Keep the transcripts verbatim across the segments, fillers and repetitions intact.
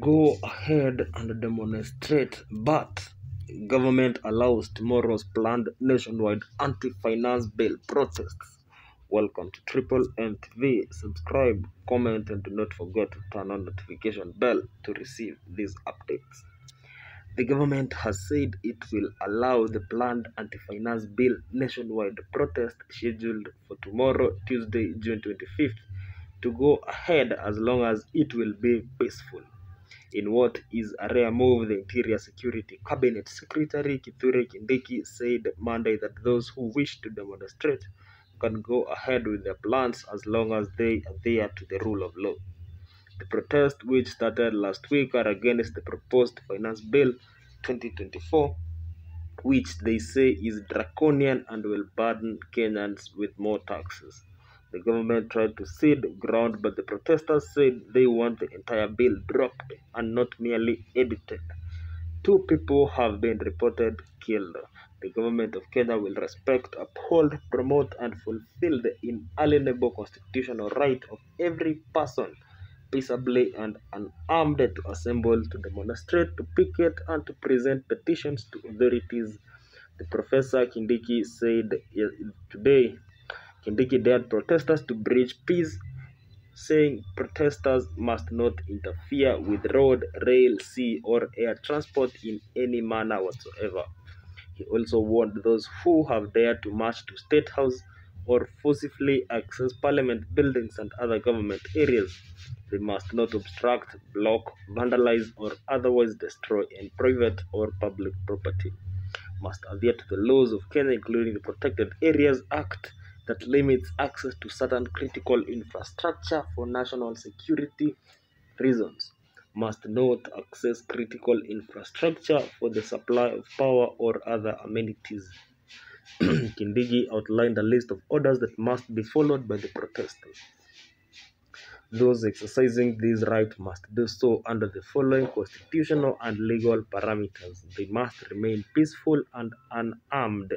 go ahead and demonstrate, but government allows tomorrow's planned nationwide anti-finance bill protests. Welcome to Triple M T V. Subscribe, comment, and do not forget to turn on the notification bell to receive these updates. The government has said it will allow the planned anti-finance bill nationwide protest scheduled for tomorrow, Tuesday, June twenty-fifth, to go ahead as long as it will be peaceful. In what is a rare move, the Interior Security Cabinet Secretary Kithure Kindiki said Monday that those who wish to demonstrate can go ahead with their plans as long as they adhere to the rule of law. The protests, which started last week, are against the proposed Finance Bill twenty twenty-four, which they say is draconian and will burden Kenyans with more taxes. The government tried to cede ground, but the protesters said they want the entire bill dropped and not merely edited. Two people have been reported killed. The government of Kenya will respect, uphold, promote, and fulfill the inalienable constitutional right of every person peaceably and unarmed to assemble, to demonstrate, to picket, and to present petitions to authorities. The Professor Kindiki said today. Kindiki dared protesters to breach peace, saying protesters must not interfere with road, rail, sea, or air transport in any manner whatsoever. He also warned those who have dared to march to State House or forcibly access parliament buildings and other government areas. They must not obstruct, block, vandalize, or otherwise destroy any private or public property. Must adhere to the laws of Kenya, including the Protected Areas Act, that limits access to certain critical infrastructure for national security reasons. Must not access critical infrastructure for the supply of power or other amenities. Kindiki outlined a list of orders that must be followed by the protesters. Those exercising these rights must do so under the following constitutional and legal parameters. They must remain peaceful and unarmed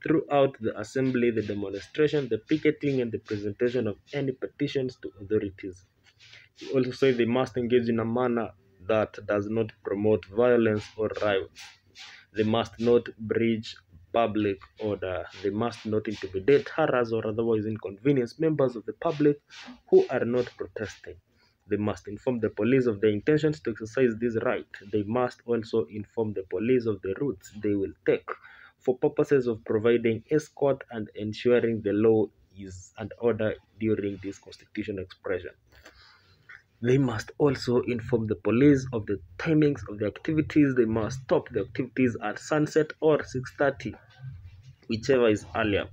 throughout the assembly, the demonstration, the picketing, and the presentation of any petitions to authorities. He also said they must engage in a manner that does not promote violence or riots. They must not breach public order. They must not intimidate, harass, or otherwise inconvenience members of the public who are not protesting. They must inform the police of their intentions to exercise this right. They must also inform the police of the routes they will take for purposes of providing escort and ensuring the law is and order during this constitutional expression. They must also inform the police of the timings of the activities. They must stop the activities at sunset or six thirty, whichever is earlier.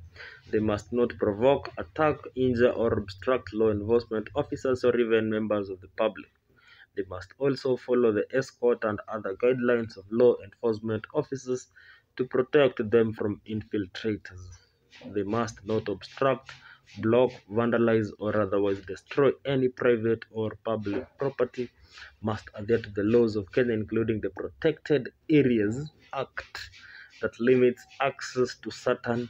They must not provoke, attack, injure, or obstruct law enforcement officers or even members of the public. They must also follow the escort and other guidelines of law enforcement officers to protect them from infiltrators. They must not obstruct, block, vandalize, or otherwise destroy any private or public property. Must adhere to the laws of Kenya, including the Protected Areas Act, that limits access to certain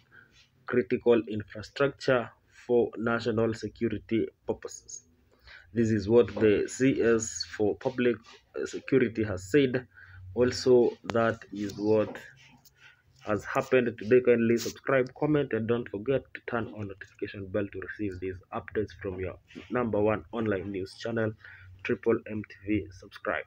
critical infrastructure for national security purposes. This is what the C S for Public Security has said. Also, that is what has happened today. Kindly subscribe, comment, and don't forget to turn on notification bell to receive these updates from your number one online news channel, Triple M T V. Subscribe.